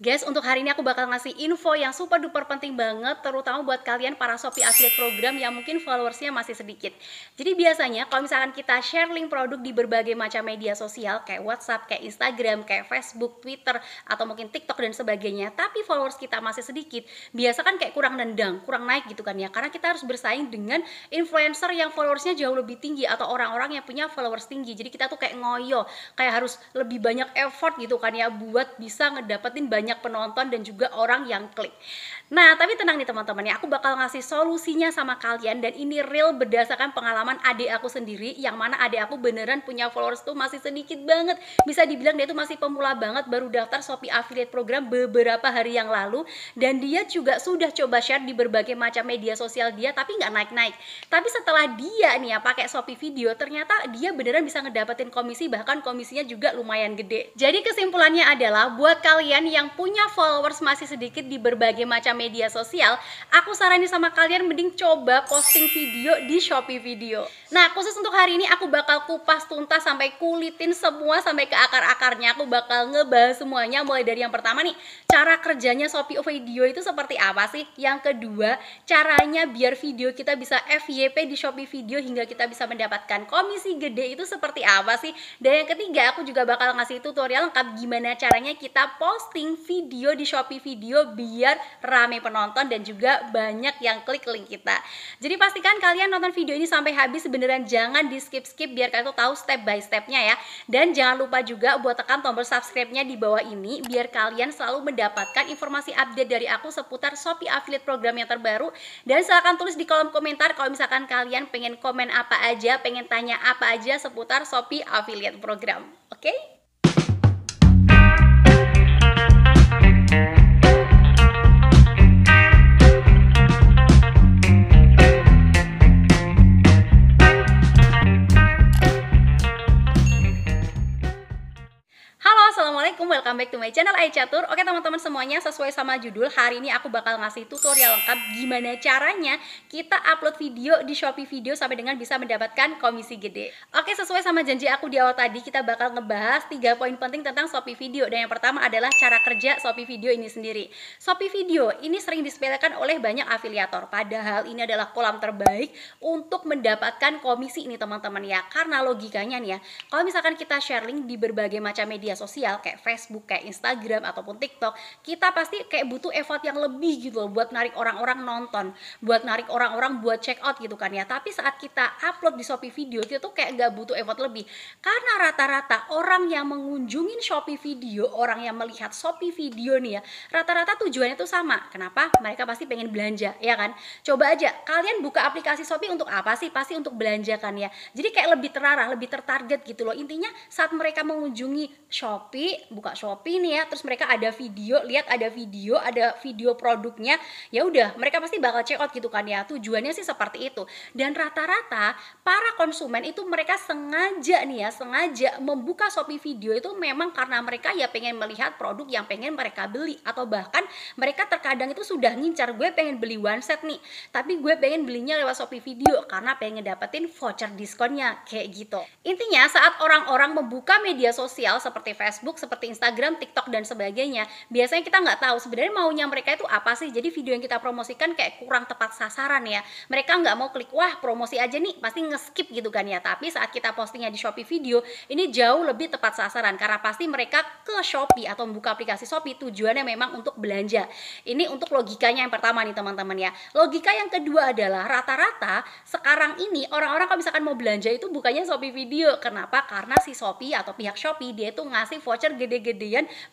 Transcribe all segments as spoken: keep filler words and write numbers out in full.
Guys, untuk hari ini aku bakal ngasih info yang super duper penting banget, terutama buat kalian para Shopee Affiliate Program yang mungkin followersnya masih sedikit. Jadi biasanya kalau misalkan kita share link produk di berbagai macam media sosial kayak WhatsApp, kayak Instagram, kayak Facebook, Twitter, atau mungkin TikTok dan sebagainya, tapi followers kita masih sedikit, biasa kan kayak kurang nendang, kurang naik gitu kan ya, karena kita harus bersaing dengan influencer yang followersnya jauh lebih tinggi atau orang-orang yang punya followers tinggi. Jadi kita tuh kayak ngoyo, kayak harus lebih banyak effort gitu kan ya buat bisa ngedapetin banyak penonton dan juga orang yang klik. Nah, tapi tenang nih teman-teman ya, aku bakal ngasih solusinya sama kalian, dan ini real berdasarkan pengalaman adik aku sendiri, yang mana adik aku beneran punya followers tuh masih sedikit banget. Bisa dibilang dia tuh masih pemula banget, baru daftar Shopee Affiliate Program beberapa hari yang lalu, dan dia juga sudah coba share di berbagai macam media sosial dia, tapi nggak naik-naik. Tapi setelah dia nih ya pakai Shopee Video, ternyata dia beneran bisa ngedapetin komisi, bahkan komisinya juga lumayan gede. Jadi kesimpulannya adalah, buat kalian yang punya followers masih sedikit di berbagai macam media sosial, aku saranin sama kalian mending coba posting video di Shopee Video. Nah, khusus untuk hari ini aku bakal kupas tuntas sampai kulitin semua sampai ke akar-akarnya. Aku bakal ngebahas semuanya, mulai dari yang pertama nih, cara kerjanya Shopee Video itu seperti apa sih? Yang kedua, caranya biar video kita bisa F Y P di Shopee Video hingga kita bisa mendapatkan komisi gede itu seperti apa sih? Dan yang ketiga, aku juga bakal ngasih tutorial lengkap gimana caranya kita posting video di Shopee Video biar rame penonton dan juga banyak yang klik link kita. Jadi pastikan kalian nonton video ini sampai habis, beneran jangan di skip-skip biar kalian tuh tahu step by stepnya ya. Dan jangan lupa juga buat tekan tombol subscribe-nya di bawah ini biar kalian selalu mendapatkan informasi update dari aku seputar Shopee Affiliate Program yang terbaru. Dan silahkan tulis di kolom komentar kalau misalkan kalian pengen komen apa aja, pengen tanya apa aja seputar Shopee Affiliate Program. Oke? Okay? Welcome back to my channel, I Catur. Oke teman-teman semuanya, sesuai sama judul, hari ini aku bakal ngasih tutorial lengkap gimana caranya kita upload video di Shopee Video sampai dengan bisa mendapatkan komisi gede. Oke, sesuai sama janji aku di awal tadi, kita bakal ngebahas tiga poin penting tentang Shopee Video. Dan yang pertama adalah cara kerja Shopee Video ini sendiri. Shopee Video ini sering disepelekan oleh banyak afiliator, padahal ini adalah kolam terbaik untuk mendapatkan komisi ini teman-teman ya. Karena logikanya nih ya, kalau misalkan kita share link di berbagai macam media sosial kayak Facebook, kayak Instagram ataupun TikTok, kita pasti kayak butuh effort yang lebih gitu loh buat narik orang-orang nonton, buat narik orang-orang buat check out gitu kan ya. Tapi saat kita upload di Shopee Video, kita tuh kayak gak butuh effort lebih, karena rata-rata orang yang mengunjungi Shopee Video, orang yang melihat Shopee Video nih ya, rata-rata tujuannya tuh sama. Kenapa? Mereka pasti pengen belanja ya kan. Coba aja kalian buka aplikasi Shopee untuk apa sih? Pasti untuk belanja kan ya. Jadi kayak lebih terarah, lebih tertarget gitu loh. Intinya saat mereka mengunjungi Shopee, buka Shopee nih ya, terus mereka ada video, lihat ada video, ada video produknya, ya udah mereka pasti bakal check out gitu kan ya. Tujuannya sih seperti itu. Dan rata-rata para konsumen itu mereka sengaja nih ya, sengaja membuka Shopee Video itu memang karena mereka ya pengen melihat produk yang pengen mereka beli, atau bahkan mereka terkadang itu sudah ngincar, gue pengen beli one set nih, tapi gue pengen belinya lewat Shopee Video karena pengen dapetin voucher diskonnya kayak gitu. Intinya saat orang-orang membuka media sosial seperti Facebook, seperti Instagram, Instagram, TikTok dan sebagainya, biasanya kita nggak tahu sebenarnya maunya mereka itu apa sih. Jadi video yang kita promosikan kayak kurang tepat sasaran ya. Mereka nggak mau klik, wah promosi aja nih, pasti nge-skip gitu kan ya. Tapi saat kita postingnya di Shopee Video, ini jauh lebih tepat sasaran karena pasti mereka ke Shopee atau membuka aplikasi Shopee tujuannya memang untuk belanja. Ini untuk logikanya yang pertama nih teman-teman ya. Logika yang kedua adalah rata-rata sekarang ini orang-orang kalau misalkan mau belanja itu bukannya Shopee Video. Kenapa? Karena si Shopee atau pihak Shopee dia itu ngasih voucher gede-gede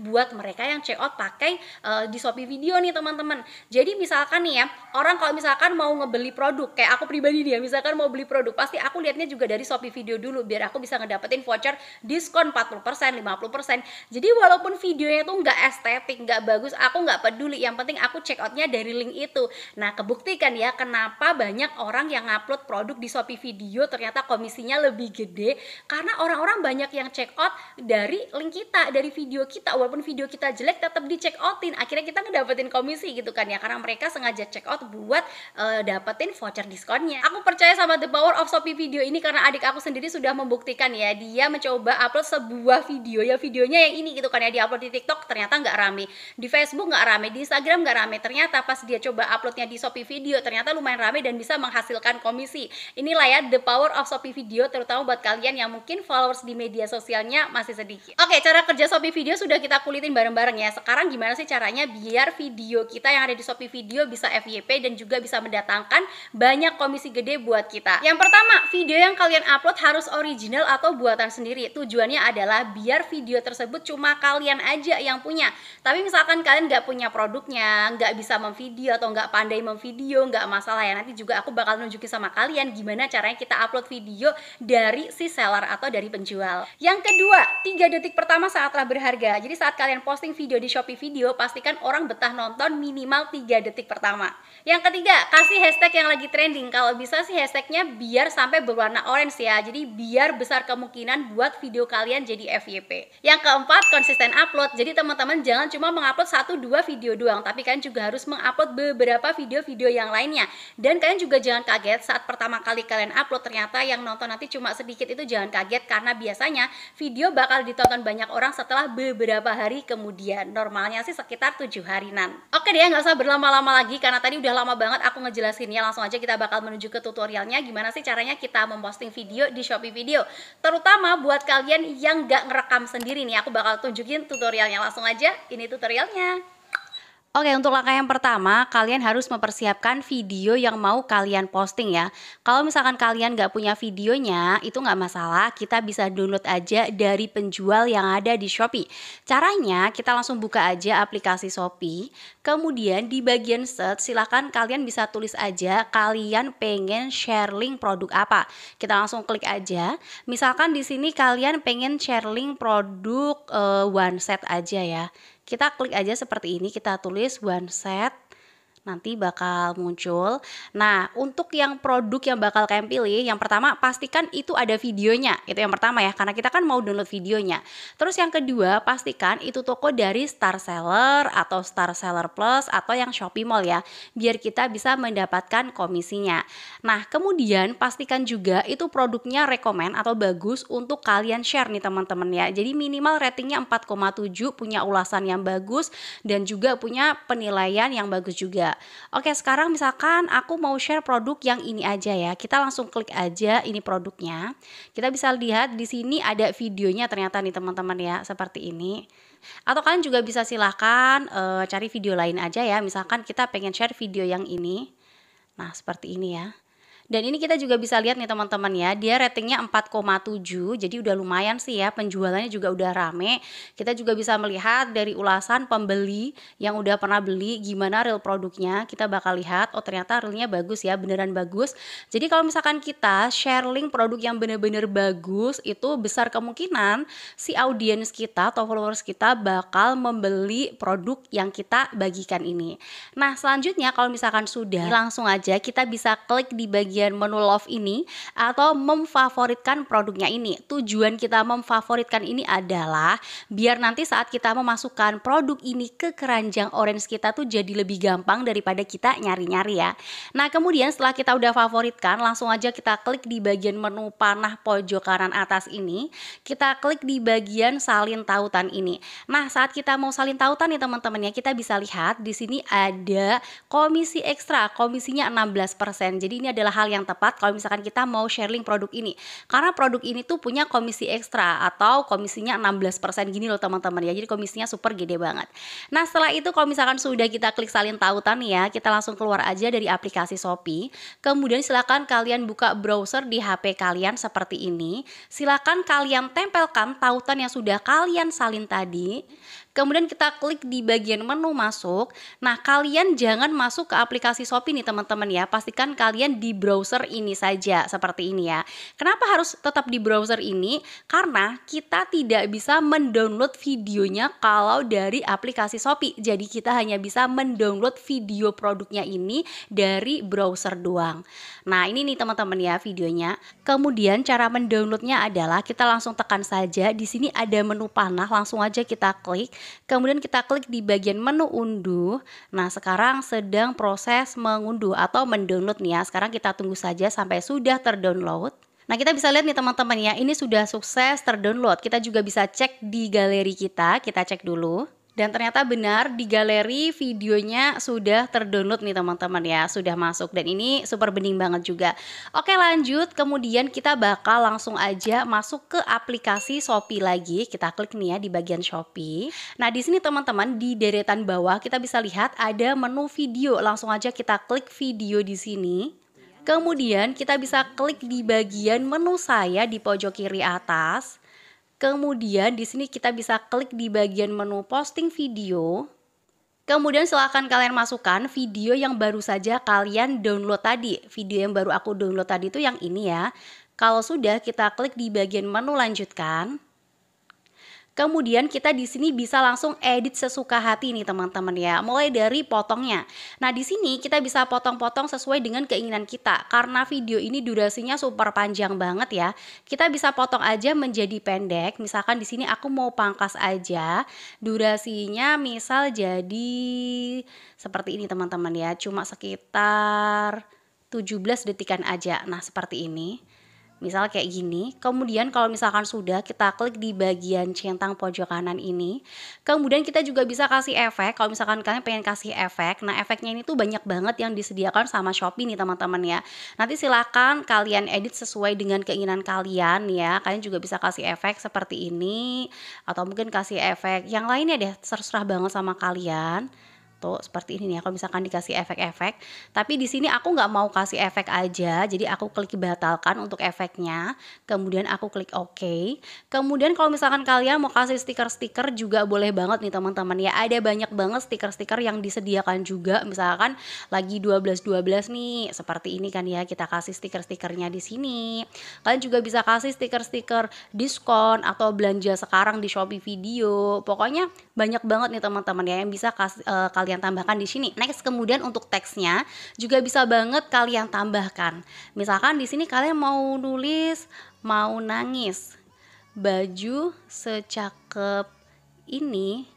buat mereka yang check out pakai uh, di Shopee Video nih teman-teman. Jadi misalkan nih ya, orang kalau misalkan mau ngebeli produk, kayak aku pribadi dia misalkan mau beli produk, pasti aku lihatnya juga dari Shopee Video dulu biar aku bisa ngedapetin voucher diskon empat puluh persen, lima puluh persen. Jadi walaupun videonya tuh nggak estetik, nggak bagus, aku nggak peduli, yang penting aku check outnya dari link itu. Nah, kebuktikan ya kenapa banyak orang yang upload produk di Shopee Video ternyata komisinya lebih gede, karena orang-orang banyak yang check out dari link kita, dari video kita, walaupun walaupun video kita jelek tetap di check outin, akhirnya kita ngedapetin komisi gitu kan ya, karena mereka sengaja check out buat uh, dapetin voucher diskonnya. Aku percaya sama the power of Shopee Video ini karena adik aku sendiri sudah membuktikan ya, dia mencoba upload sebuah video ya, videonya yang ini gitu kan ya, di upload di TikTok ternyata nggak rame, di Facebook nggak rame, di Instagram nggak rame, ternyata pas dia coba uploadnya di Shopee Video ternyata lumayan rame dan bisa menghasilkan komisi. Inilah ya the power of Shopee Video, terutama buat kalian yang mungkin followers di media sosialnya masih sedikit. Oke, cara kerja Shopee Video sudah kita kulitin bareng-bareng ya. Sekarang gimana sih caranya biar video kita yang ada di Shopee Video bisa F Y P dan juga bisa mendatangkan banyak komisi gede buat kita. Yang pertama, video yang kalian upload harus original atau buatan sendiri. Tujuannya adalah biar video tersebut cuma kalian aja yang punya. Tapi misalkan kalian nggak punya produknya, nggak bisa memvideo atau nggak pandai memvideo, nggak masalah ya. Nanti juga aku bakal nunjukin sama kalian gimana caranya kita upload video dari si seller atau dari penjual. Yang kedua, tiga detik pertama sangatlah berharga. Jadi saat kalian posting video di Shopee Video, pastikan orang betah nonton minimal tiga detik pertama. Yang ketiga, kasih hashtag yang lagi trending. Kalau bisa sih hashtagnya biar sampai berwarna orange ya. Jadi biar besar kemungkinan buat video kalian jadi F Y P. Yang keempat, konsisten upload. Jadi teman-teman jangan cuma mengupload satu dua video doang, tapi kalian juga harus mengupload beberapa video-video yang lainnya. Dan kalian juga jangan kaget saat pertama kali kalian upload ternyata yang nonton nanti cuma sedikit, itu jangan kaget karena biasanya video bakal ditonton banyak orang setelah beberapa hari kemudian. Normalnya sih sekitar tujuh harinan. Oke deh, nggak usah berlama-lama lagi karena tadi udah lama banget aku ngejelasinnya. Langsung aja kita bakal menuju ke tutorialnya gimana sih caranya kita memposting video di Shopee Video. Terutama buat kalian yang nggak ngerekam sendiri nih, aku bakal tunjukin tutorialnya. Langsung aja, ini tutorialnya. Oke, untuk langkah yang pertama, kalian harus mempersiapkan video yang mau kalian posting ya. Kalau misalkan kalian nggak punya videonya, itu nggak masalah, kita bisa download aja dari penjual yang ada di Shopee. Caranya, kita langsung buka aja aplikasi Shopee, kemudian di bagian search, silahkan kalian bisa tulis aja kalian pengen share link produk apa. Kita langsung klik aja, misalkan di sini kalian pengen share link produk uh, one set aja ya. Kita klik aja seperti ini, kita tulis one set, nanti bakal muncul. Nah, untuk yang produk yang bakal kalian pilih, yang pertama pastikan itu ada videonya. Itu yang pertama ya, karena kita kan mau download videonya. Terus yang kedua, pastikan itu toko dari Star Seller atau Star Seller Plus atau yang Shopee Mall ya, biar kita bisa mendapatkan komisinya. Nah, kemudian pastikan juga itu produknya rekomen atau bagus untuk kalian share nih teman-teman ya. Jadi minimal ratingnya empat koma tujuh, punya ulasan yang bagus dan juga punya penilaian yang bagus juga. Oke, sekarang misalkan aku mau share produk yang ini aja ya. Kita langsung klik aja ini produknya. Kita bisa lihat di sini ada videonya ternyata nih teman-teman ya, seperti ini. Atau kalian juga bisa silahkan uh, cari video lain aja ya. Misalkan kita pengen share video yang ini. Nah, seperti ini ya. Dan ini kita juga bisa lihat nih teman-teman ya, dia ratingnya empat koma tujuh, jadi udah lumayan sih ya, penjualannya juga udah rame. Kita juga bisa melihat dari ulasan pembeli yang udah pernah beli, gimana reel produknya, kita bakal lihat, oh ternyata reelnya bagus ya, beneran bagus. Jadi kalau misalkan kita share link produk yang bener-bener bagus, itu besar kemungkinan si audiens kita atau followers kita bakal membeli produk yang kita bagikan ini. Nah selanjutnya kalau misalkan sudah, langsung aja kita bisa klik di bagian menu love ini atau memfavoritkan produknya ini. Tujuan kita memfavoritkan ini adalah biar nanti saat kita memasukkan produk ini ke keranjang orange kita tuh jadi lebih gampang daripada kita nyari-nyari ya. Nah kemudian setelah kita udah favoritkan, langsung aja kita klik di bagian menu panah pojok kanan atas ini, kita klik di bagian salin tautan ini. Nah saat kita mau salin tautan nih teman-teman ya, kita bisa lihat di sini ada komisi ekstra, komisinya enam belas persen. Jadi ini adalah hal yang tepat kalau misalkan kita mau sharing produk ini, karena produk ini tuh punya komisi ekstra atau komisinya enam belas persen gini loh teman-teman ya, jadi komisinya super gede banget. Nah setelah itu kalau misalkan sudah kita klik salin tautan ya, kita langsung keluar aja dari aplikasi Shopee, kemudian silahkan kalian buka browser di H P kalian seperti ini, silahkan kalian tempelkan tautan yang sudah kalian salin tadi. Kemudian kita klik di bagian menu masuk. Nah kalian jangan masuk ke aplikasi Shopee nih teman-teman ya, pastikan kalian di browser ini saja seperti ini ya. Kenapa harus tetap di browser ini? Karena kita tidak bisa mendownload videonya kalau dari aplikasi Shopee. Jadi kita hanya bisa mendownload video produknya ini dari browser doang. Nah ini nih teman-teman ya videonya. Kemudian cara mendownloadnya adalah kita langsung tekan saja. Di sini ada menu panah, langsung aja kita klik. Kemudian kita klik di bagian menu unduh. Nah, sekarang sedang proses mengunduh atau mendownload nih ya. Sekarang kita tunggu saja sampai sudah terdownload. Nah, kita bisa lihat nih teman-teman ya, ini sudah sukses terdownload. Kita juga bisa cek di galeri kita, kita cek dulu. Dan ternyata benar di galeri videonya sudah terdownload nih teman-teman ya, sudah masuk dan ini super bening banget juga. Oke lanjut, kemudian kita bakal langsung aja masuk ke aplikasi Shopee lagi. Kita klik nih ya di bagian Shopee. Nah di sini teman-teman di deretan bawah kita bisa lihat ada menu video. Langsung aja kita klik video di sini. Kemudian kita bisa klik di bagian menu saya di pojok kiri atas. Kemudian di sini kita bisa klik di bagian menu posting video. Kemudian silahkan kalian masukkan video yang baru saja kalian download tadi. Video yang baru aku download tadi itu yang ini ya. Kalau sudah kita klik di bagian menu lanjutkan. Kemudian kita di sini bisa langsung edit sesuka hati nih teman-teman ya, mulai dari potongnya. Nah di sini kita bisa potong-potong sesuai dengan keinginan kita. Karena video ini durasinya super panjang banget ya, kita bisa potong aja menjadi pendek. Misalkan di sini aku mau pangkas aja, durasinya misal jadi seperti ini teman-teman ya, cuma sekitar tujuh belas detikan aja. Nah seperti ini. Misal kayak gini, kemudian kalau misalkan sudah kita klik di bagian centang pojok kanan ini. Kemudian kita juga bisa kasih efek, kalau misalkan kalian pengen kasih efek. Nah efeknya ini tuh banyak banget yang disediakan sama Shopee nih teman-teman ya. Nanti silahkan kalian edit sesuai dengan keinginan kalian ya. Kalian juga bisa kasih efek seperti ini, atau mungkin kasih efek yang lainnya deh, terserah banget sama kalian. Tuh seperti ini nih, kalau misalkan dikasih efek-efek, tapi di sini aku nggak mau kasih efek aja, jadi aku klik batalkan untuk efeknya, kemudian aku klik OK. Kemudian kalau misalkan kalian mau kasih stiker-stiker juga boleh banget nih teman-teman ya, ada banyak banget stiker-stiker yang disediakan juga, misalkan lagi dua belas dua belas nih, seperti ini kan ya, kita kasih stiker-stikernya di sini. Kalian juga bisa kasih stiker-stiker diskon atau belanja sekarang di Shopee Video, pokoknya banyak banget nih teman-teman ya yang bisa kasih uh, kalian Kalian tambahkan di sini. Next, kemudian untuk teksnya juga bisa banget kalian tambahkan. Misalkan di sini kalian mau nulis mau nangis, baju secakep ini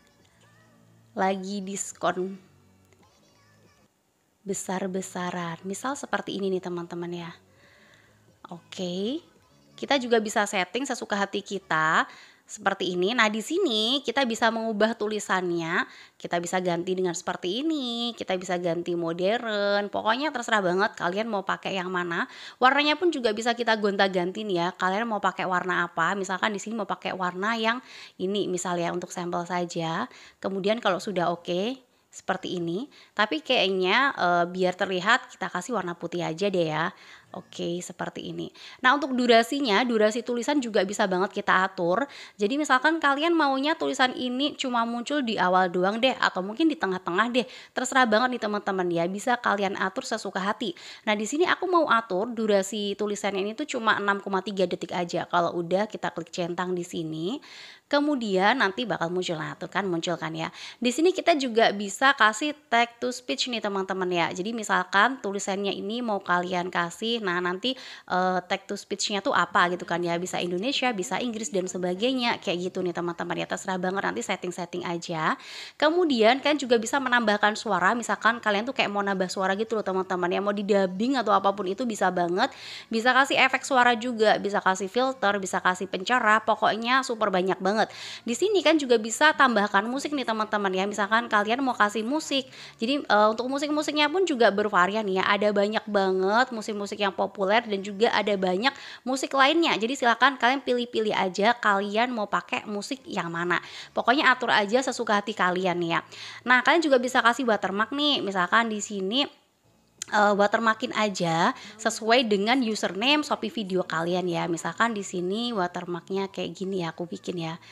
lagi diskon besar-besaran. Misal seperti ini nih teman-teman ya. Oke, kita juga bisa setting sesuka hati kita. Seperti ini. Nah, di sini kita bisa mengubah tulisannya. Kita bisa ganti dengan seperti ini, kita bisa ganti modern. Pokoknya terserah banget kalian mau pakai yang mana. Warnanya pun juga bisa kita gonta-ganti nih ya. Kalian mau pakai warna apa? Misalkan di sini mau pakai warna yang ini misalnya untuk sampel saja. Kemudian kalau sudah oke seperti ini, tapi kayaknya e, biar terlihat kita kasih warna putih aja deh ya. Oke, seperti ini. Nah untuk durasinya, durasi tulisan juga bisa banget kita atur. Jadi misalkan kalian maunya tulisan ini cuma muncul di awal doang deh, atau mungkin di tengah-tengah deh. Terserah banget nih teman-teman ya, bisa kalian atur sesuka hati. Nah di sini aku mau atur durasi tulisannya ini tuh cuma enam koma tiga detik aja. Kalau udah kita klik centang di sini. Kemudian nanti bakal muncul, nah tuh kan muncul kan ya. Di sini kita juga bisa kasih text to speech nih teman-teman ya. Jadi misalkan tulisannya ini mau kalian kasih, nah nanti uh, text to speech-nya tuh apa gitu kan ya. Bisa Indonesia, bisa Inggris dan sebagainya. Kayak gitu nih teman-teman ya, terserah banget nanti setting-setting aja. Kemudian kan juga bisa menambahkan suara. Misalkan kalian tuh kayak mau nambah suara gitu loh teman-teman ya. Mau didubbing atau apapun itu bisa banget. Bisa kasih efek suara juga, bisa kasih filter, bisa kasih pencerah. Pokoknya super banyak banget. Di sini kan juga bisa tambahkan musik nih teman-teman ya. Misalkan kalian mau kasih musik. Jadi e, untuk musik-musiknya pun juga bervarian ya. Ada banyak banget musik-musik yang populer dan juga ada banyak musik lainnya. Jadi silahkan kalian pilih-pilih aja kalian mau pakai musik yang mana. Pokoknya atur aja sesuka hati kalian ya. Nah kalian juga bisa kasih watermark nih. Misalkan di sini Uh, watermarkin aja sesuai dengan username Shopee Video kalian ya. Misalkan di sini watermarknya kayak gini ya aku bikin ya.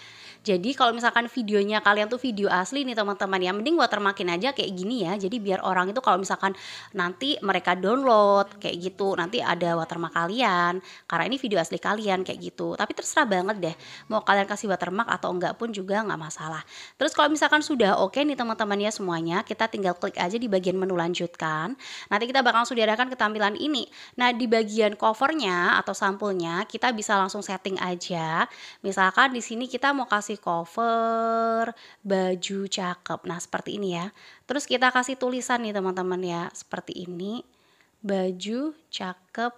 Jadi kalau misalkan videonya kalian tuh video asli nih teman-teman ya, mending watermarkin aja kayak gini ya. Jadi biar orang itu kalau misalkan nanti mereka download kayak gitu, nanti ada watermark kalian karena ini video asli kalian kayak gitu. Tapi terserah banget deh mau kalian kasih watermark atau enggak pun juga nggak masalah. Terus kalau misalkan sudah oke nih teman-teman ya semuanya, kita tinggal klik aja di bagian menu lanjutkan. Nanti kita bakal sediakan ketampilan ini. Nah di bagian covernya atau sampulnya kita bisa langsung setting aja. Misalkan di sini kita mau kasih seperti cover, baju cakep. Nah, seperti ini ya. Terus kita kasih tulisan nih teman-teman ya, seperti ini. Baju cakep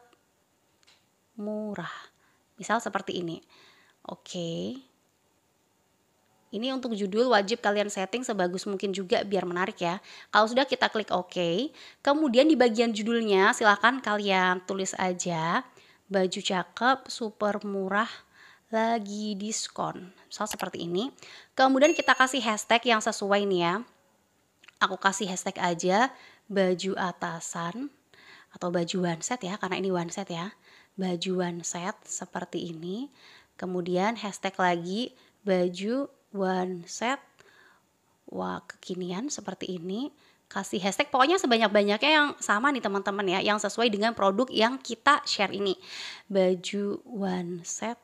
murah. Misal seperti ini. Oke. Ini untuk judul wajib kalian setting sebagus mungkin juga biar menarik ya. Kalau sudah kita klik OK. Kemudian di bagian judulnya silahkan kalian tulis aja. Baju cakep, super murah, lagi diskon. Misal seperti ini. Kemudian kita kasih hashtag yang sesuai nih ya. Aku kasih hashtag aja baju atasan atau baju one set ya. Karena ini one set ya. Baju one set seperti ini. Kemudian hashtag lagi baju one set. Wah, kekinian seperti ini. Kasih hashtag, pokoknya sebanyak-banyaknya yang sama nih teman-teman ya, yang sesuai dengan produk yang kita share ini. Baju one set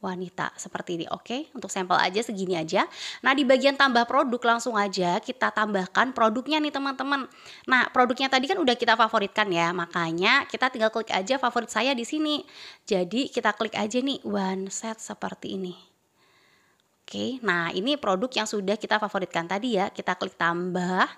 wanita, seperti ini, oke? Untuk sampel aja segini aja. Nah, di bagian tambah produk langsung aja kita tambahkan produknya nih teman-teman. Nah, produknya tadi kan udah kita favoritkan ya, makanya kita tinggal klik aja favorit saya di sini. Jadi kita klik aja nih one set seperti ini. Oke, nah ini produk yang sudah kita favoritkan tadi ya, kita klik tambah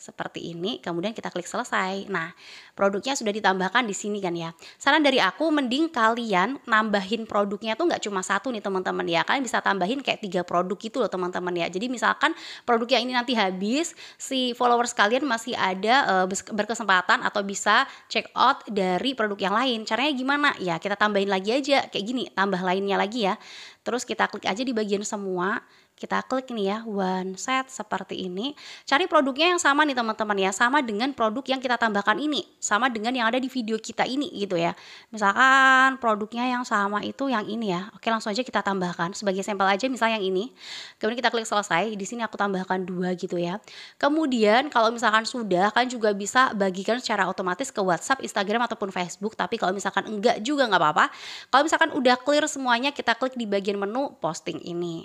seperti ini, kemudian kita klik selesai. Nah, produknya sudah ditambahkan di sini kan ya. Saran dari aku, mending kalian nambahin produknya tuh nggak cuma satu nih teman-teman ya. Kalian bisa tambahin kayak tiga produk gitu loh teman-teman ya. Jadi misalkan produk yang ini nanti habis, si followers kalian masih ada e, berkesempatan atau bisa check out dari produk yang lain. Caranya gimana? Ya kita tambahin lagi aja kayak gini, tambah lainnya lagi ya. Terus kita klik aja di bagian semua. Kita klik nih ya, one set seperti ini. Cari produknya yang sama nih teman-teman ya, sama dengan produk yang kita tambahkan ini, sama dengan yang ada di video kita ini gitu ya. Misalkan produknya yang sama itu yang ini ya. Oke, langsung aja kita tambahkan sebagai sampel aja misal yang ini. Kemudian kita klik selesai, di sini aku tambahkan dua gitu ya. Kemudian kalau misalkan sudah, kan juga bisa bagikan secara otomatis ke WhatsApp, Instagram ataupun Facebook. Tapi kalau misalkan enggak juga nggak apa-apa. Kalau misalkan udah clear semuanya, kita klik di bagian menu posting ini.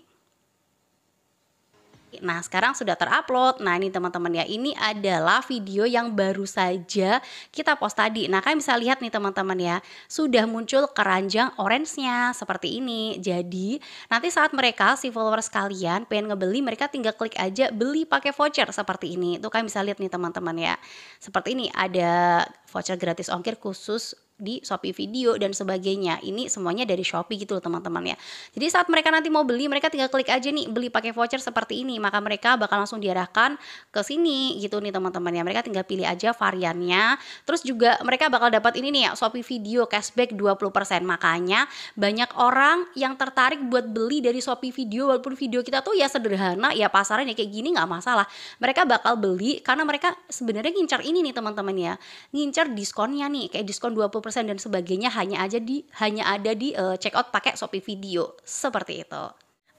Nah, sekarang sudah terupload. Nah, ini teman-teman ya, ini adalah video yang baru saja kita post tadi. Nah, kalian bisa lihat nih teman-teman ya, sudah muncul keranjang orange-nya seperti ini. Jadi, nanti saat mereka si followers kalian pengen ngebeli, mereka tinggal klik aja beli pakai voucher seperti ini. Tuh kalian bisa lihat nih teman-teman ya. Seperti ini ada voucher gratis ongkir khusus di Shopee Video dan sebagainya. Ini semuanya dari Shopee gitu loh teman-teman ya. Jadi saat mereka nanti mau beli, mereka tinggal klik aja nih beli pakai voucher seperti ini. Maka mereka bakal langsung diarahkan ke sini gitu nih teman-teman ya. Mereka tinggal pilih aja variannya. Terus juga mereka bakal dapat ini nih ya, Shopee Video cashback dua puluh persen. Makanya banyak orang yang tertarik buat beli dari Shopee Video. Walaupun video kita tuh ya sederhana ya, pasarannya kayak gini nggak masalah, mereka bakal beli karena mereka sebenarnya ngincar ini nih teman-teman ya, ngincar diskonnya nih, kayak diskon dua puluh persen dan sebagainya hanya aja di hanya ada di uh, checkout pakai Shopee Video seperti itu.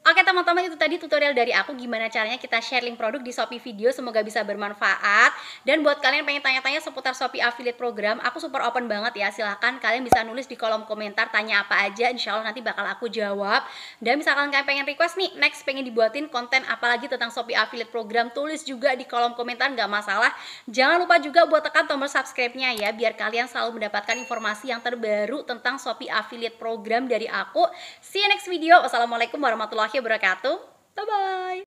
Oke teman-teman, itu tadi tutorial dari aku gimana caranya kita share link produk di Shopee Video. Semoga bisa bermanfaat. Dan buat kalian yang pengen tanya-tanya seputar Shopee Affiliate Program, aku super open banget ya. Silahkan kalian bisa nulis di kolom komentar, tanya apa aja, insya Allah nanti bakal aku jawab. Dan misalkan kalian pengen request nih, next pengen dibuatin konten apalagi tentang Shopee Affiliate Program, tulis juga di kolom komentar, nggak masalah. Jangan lupa juga buat tekan tombol subscribe-nya ya, biar kalian selalu mendapatkan informasi yang terbaru tentang Shopee Affiliate Program dari aku. See you next video. Wassalamualaikum warahmatullahi wabarakatuh. Bye-bye.